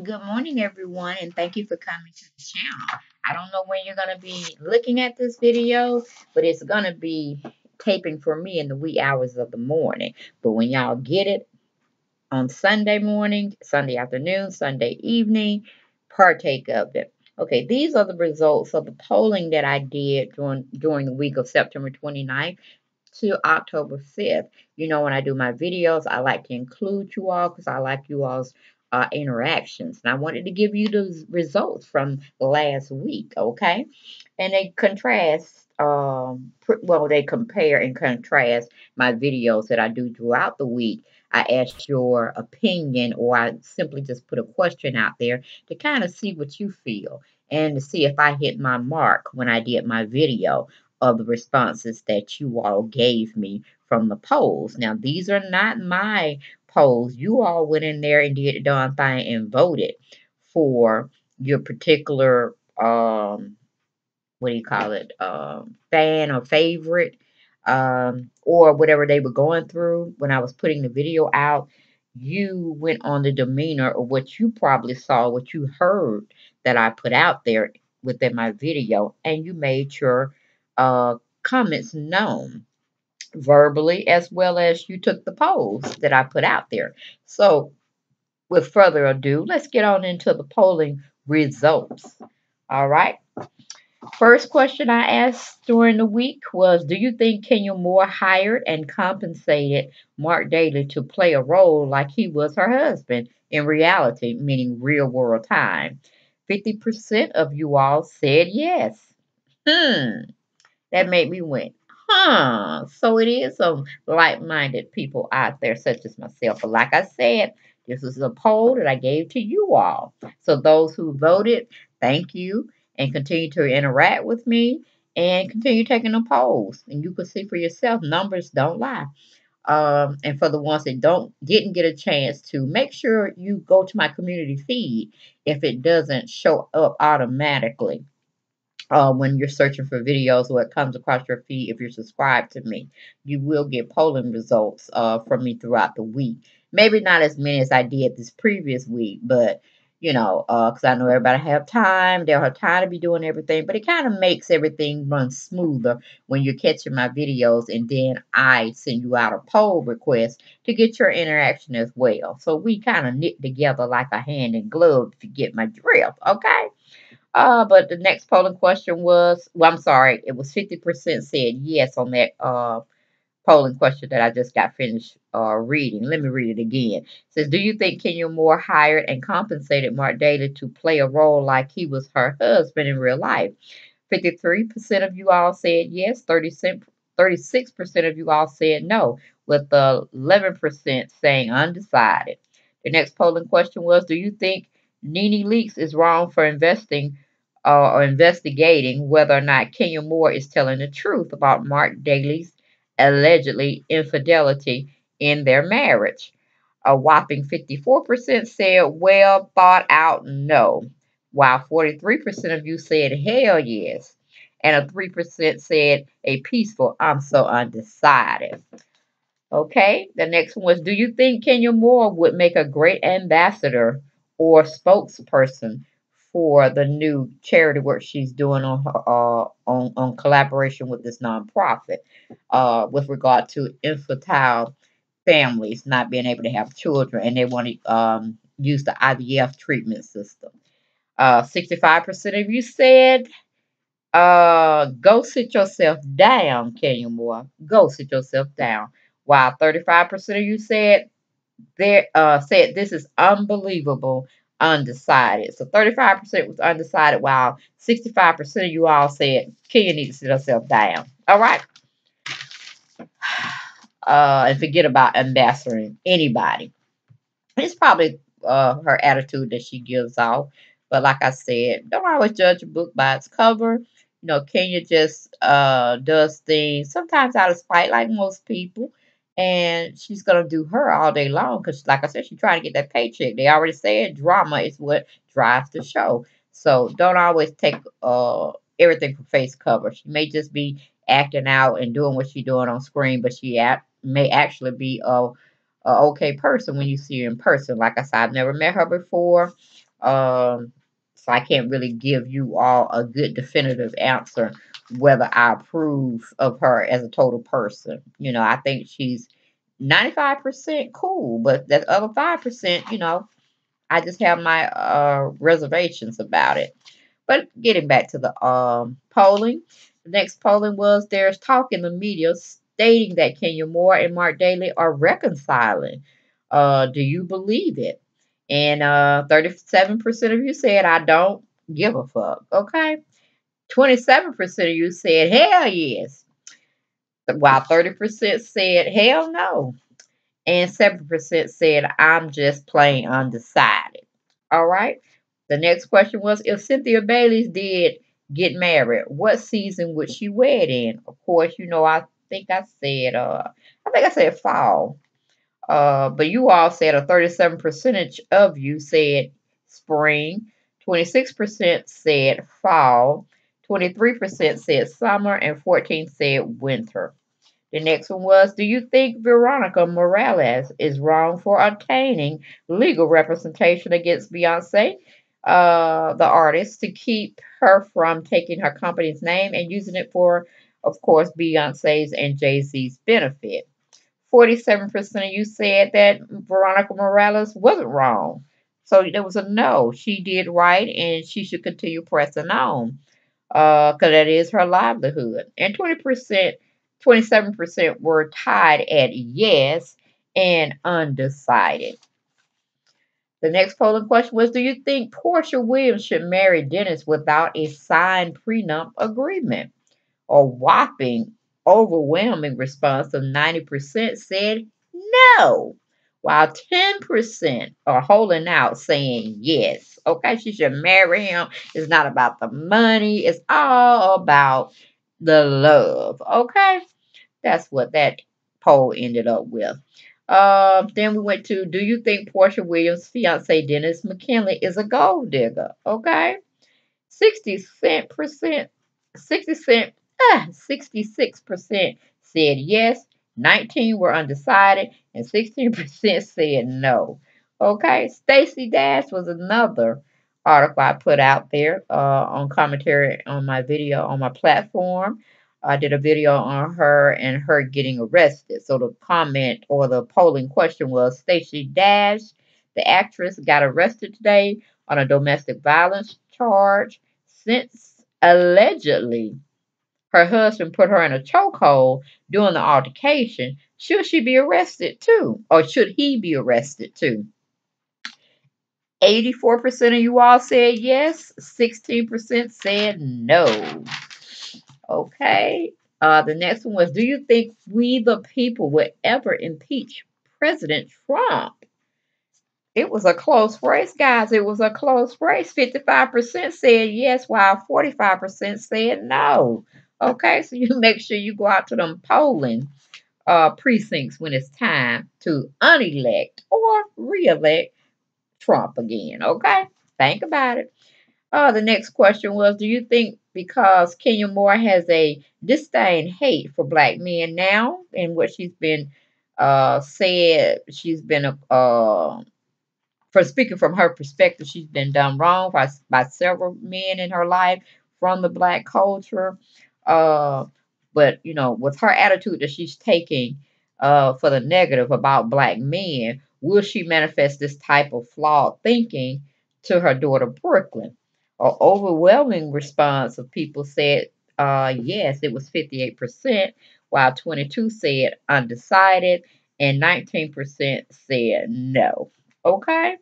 Good morning, everyone, and thank you for coming to the channel. I don't know when you're going to be looking at this video, but it's going to be taping for me in the wee hours of the morning. But when y'all get it on Sunday morning, Sunday afternoon, Sunday evening, partake of it. Okay, these are the results of the polling that I did during the week of September 29th. To October 5th. You know, when I do my videos, I like to include you all because I like you all's interactions. And I wanted to give you the results from last week, okay? And they contrast, well, they compare and contrast my videos that I do throughout the week. I asked your opinion, or I simply just put a question out there to kind of see what you feel and to see if I hit my mark when I did my video of the responses that you all gave me from the polls. Now, these are not my polls. You all went in there and did the darn thing and voted for your particular, what do you call it, fan or favorite, or whatever they were going through when I was putting the video out. You went on the demeanor of what you probably saw, what you heard that I put out there within my video, and you made your comments known verbally, as well as you took the polls that I put out there. So with further ado, let's get on into the polling results. All right. First question I asked during the week was, do you think Kenya Moore hired and compensated Mark Daly to play a role like he was her husband in reality, meaning real world time? 50% of you all said yes. That made me went, huh? So it is some like-minded people out there, such as myself. But like I said, this is a poll that I gave to you all. So those who voted, thank you, and continue to interact with me and continue taking the polls. And you can see for yourself, numbers don't lie. And for the ones that didn't get a chance to, make sure you go to my community feed if it doesn't show up automatically. When you're searching for videos or it comes across your feed, if you're subscribed to me, you will get polling results from me throughout the week. Maybe not as many as I did this previous week, but, you know, because I know everybody have time. They'll have time to be doing everything, but it kind of makes everything run smoother when you're catching my videos, and then I send you out a poll request to get your interaction as well. So we kind of knit together like a hand and glove, if you get my drift, okay? But the next polling question was, well, I'm sorry, it was 50% said yes on that polling question that I just got finished reading. Let me read it again. It says, do you think Kenya Moore hired and compensated Mark Daly to play a role like he was her husband in real life? 53% of you all said yes. 36% of you all said no, with 11% saying undecided. The next polling question was, do you think NeNe Leakes is wrong for investing or investigating whether or not Kenya Moore is telling the truth about Mark Daly's allegedly infidelity in their marriage? A whopping 54% said, well, thought out no, while 43% of you said, hell yes, and a 3% said, a peaceful, I'm so undecided. Okay, the next one was, do you think Kenya Moore would make a great ambassador or spokesperson for the new charity work she's doing on her, on collaboration with this nonprofit, with regard to infantile families not being able to have children, and they want to use the IVF treatment system? 65% of you said, "Go sit yourself down, Kenya Moore. Go sit yourself down." While 35% of you said, said this is unbelievable, undecided. So 35% was undecided, while 65% of you all said Kenya needs to sit herself down. All right. And forget about ambassadoring anybody. It's probably her attitude that she gives off. But like I said, don't always judge a book by its cover. You know, Kenya just does things sometimes out of spite, like most people. And she's going to do her all day long because, like I said, she's trying to get that paycheck. They already said drama is what drives the show. So don't always take everything for face cover. She may just be acting out and doing what she's doing on screen, but she may actually be a okay person when you see her in person. Like I said, I've never met her before. So I can't really give you all a good definitive answer whether I approve of her as a total person. You know, I think she's 95% cool, but that other 5%, you know, I just have my reservations about it. But getting back to the polling, the next polling was there's talk in the media stating that Kenya Moore and Mark Daly are reconciling. Do you believe it? And 37% of you said, I don't give a fuck, okay? 27% of you said, hell yes. While 30% said, hell no. And 7% said, I'm just plain undecided. All right? The next question was, if Cynthia Bailey did get married, what season would she wed in? Of course, you know, I think I said fall. But you all said a 37% of you said spring, 26% said fall, 23% said summer, and 14% said winter. The next one was, do you think Veronica Morales is wrong for obtaining legal representation against Beyonce, the artist, to keep her from taking her company's name and using it for, of course, Beyonce's and Jay-Z's benefit? 47% of you said that Veronica Morales wasn't wrong. So there was a no. She did right, and she should continue pressing on, because that is her livelihood. And 27% were tied at yes and undecided. The next polling question was, do you think Portia Williams should marry Dennis without a signed prenup agreement? A whopping overwhelming response of 90% said no, while 10% are holding out saying yes. Okay, she should marry him. It's not about the money. It's all about the love. Okay, that's what that poll ended up with. Then we went to, do you think Portia Williams' fiance Dennis McKinley is a gold digger? Okay, 66% said yes, 19 were undecided, and 16% said no. Okay, Stacey Dash was another article I put out there on commentary on my video on my platform. I did a video on her and her getting arrested. So the comment or the polling question was, Stacey Dash, the actress, got arrested today on a domestic violence charge since allegedly her husband put her in a chokehold during the altercation. Should she be arrested too? Or should he be arrested too? 84% of you all said yes. 16% said no. Okay. The next one was, do you think we the people would ever impeach President Trump? It was a close race, guys. It was a close race. 55% said yes, while 45% said no. Okay, so you make sure you go out to them polling precincts when it's time to unelect or re-elect Trump again. Okay, think about it. The next question was, do you think because Kenya Moore has a disdain hate for black men now, and what she's been said, she's been for speaking from her perspective, she's been done wrong by several men in her life from the black culture. But you know, with her attitude that she's taking for the negative about black men, will she manifest this type of flawed thinking to her daughter Brooklyn? An overwhelming response of people said yes. It was 58%, while 22% said undecided, and 19% said no. Okay.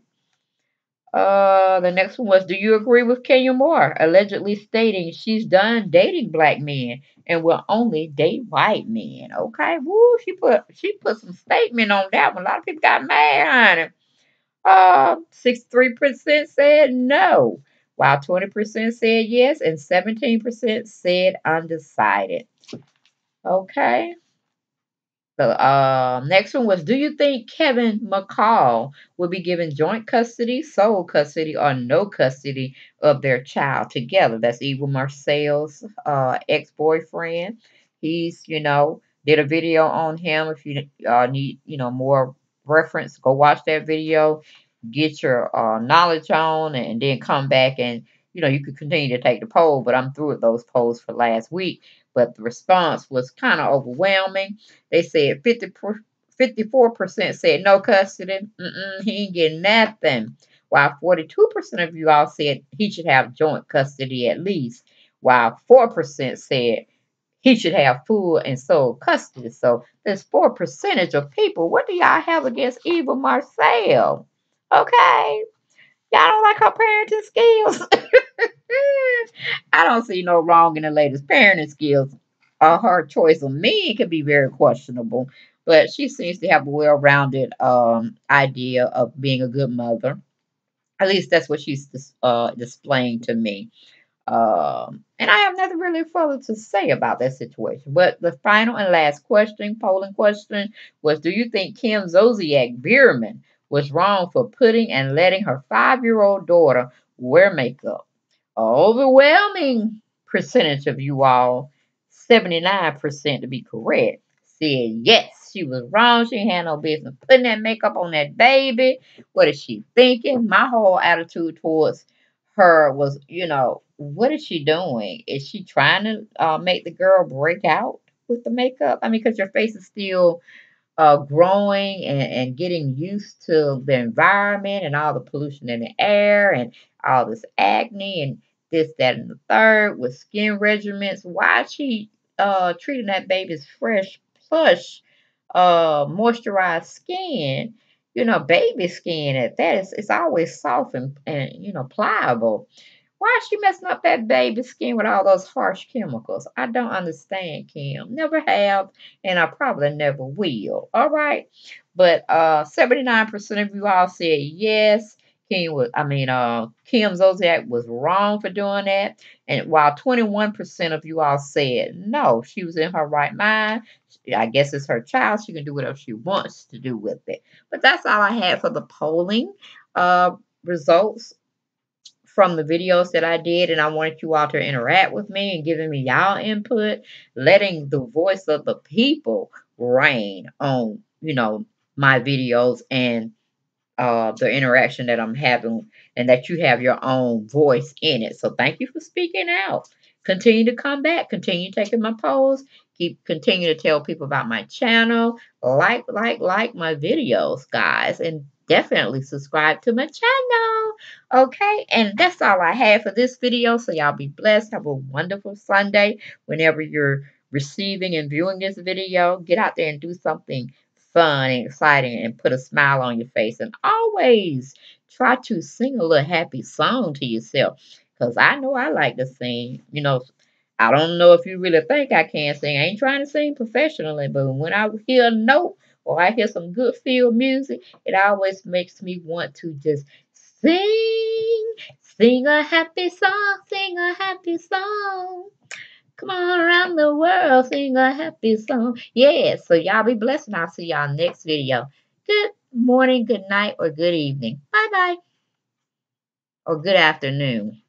The next one was, do you agree with Kenya Moore allegedly stating she's done dating black men and will only date white men? Okay, woo, she put some statement on that one. A lot of people got mad, honey. 63% said no, while 20% said yes, and 17% said undecided. Okay. The next one was, do you think Kevin McCall will be given joint custody, sole custody, or no custody of their child together? That's Eva Marcel's ex-boyfriend. He's, you know, did a video on him. If you need, you know, more reference, go watch that video. get your knowledge on, and then come back and, you know, you could continue to take the poll. But I'm through with those polls for last week. But the response was kind of overwhelming. They said 54% said no custody. He ain't getting nothing. While 42% of you all said he should have joint custody at least. While 4% said he should have full and sole custody. So there's 4% of people. What do y'all have against Eva Marcel? Okay. Y'all don't like her parenting skills. I don't see no wrong in the lady's parenting skills. Her choice of men can be very questionable. But she seems to have a well-rounded idea of being a good mother. At least that's what she's displaying to me. And I have nothing really further to say about that situation. But the final and last question, polling question, was do you think Kim Zolciak Biermann was wrong for putting and letting her 5-year-old daughter wear makeup? An overwhelming percentage of you all, 79% to be correct, said yes, she was wrong. She had no business putting that makeup on that baby. What is she thinking? My whole attitude towards her was, you know, what is she doing? Is she trying to make the girl break out with the makeup? I mean, because your face is still growing and getting used to the environment and all the pollution in the air and all this acne and this, that, and the third with skin regimens. Why is she treating that baby's fresh, plush, moisturized skin? You know, baby skin at that. It's always soft and, you know, pliable. Why is she messing up that baby's skin with all those harsh chemicals? I don't understand, Kim. Never have, and I probably never will. All right? But 79% of you all said yes. Kim Zolciak was wrong for doing that. And while 21% of you all said no, she was in her right mind. I guess it's her child. She can do whatever she wants to do with it. But that's all I had for the polling results from the videos that I did. And I wanted you all to interact with me and giving me y'all input, letting the voice of the people reign on, you know, my videos and the interaction that I'm having, and that you have your own voice in it. So thank you for speaking out. Continue to come back. Continue taking my polls. Continue to tell people about my channel. Like my videos, guys. And definitely subscribe to my channel. Okay? And that's all I had for this video. So y'all be blessed. Have a wonderful Sunday. Whenever you're receiving and viewing this video, get out there and do something fun and exciting and put a smile on your face, and always try to sing a little happy song to yourself, because I know I like to sing. You know, I don't know if you really think I can sing. I ain't trying to sing professionally, but when I hear a note or I hear some good field music, it always makes me want to just sing a happy song, sing a happy song. Come on around the world, sing a happy song. Yeah, so y'all be blessed, and I'll see y'all next video. Good morning, good night, or good evening. Bye-bye. Or good afternoon.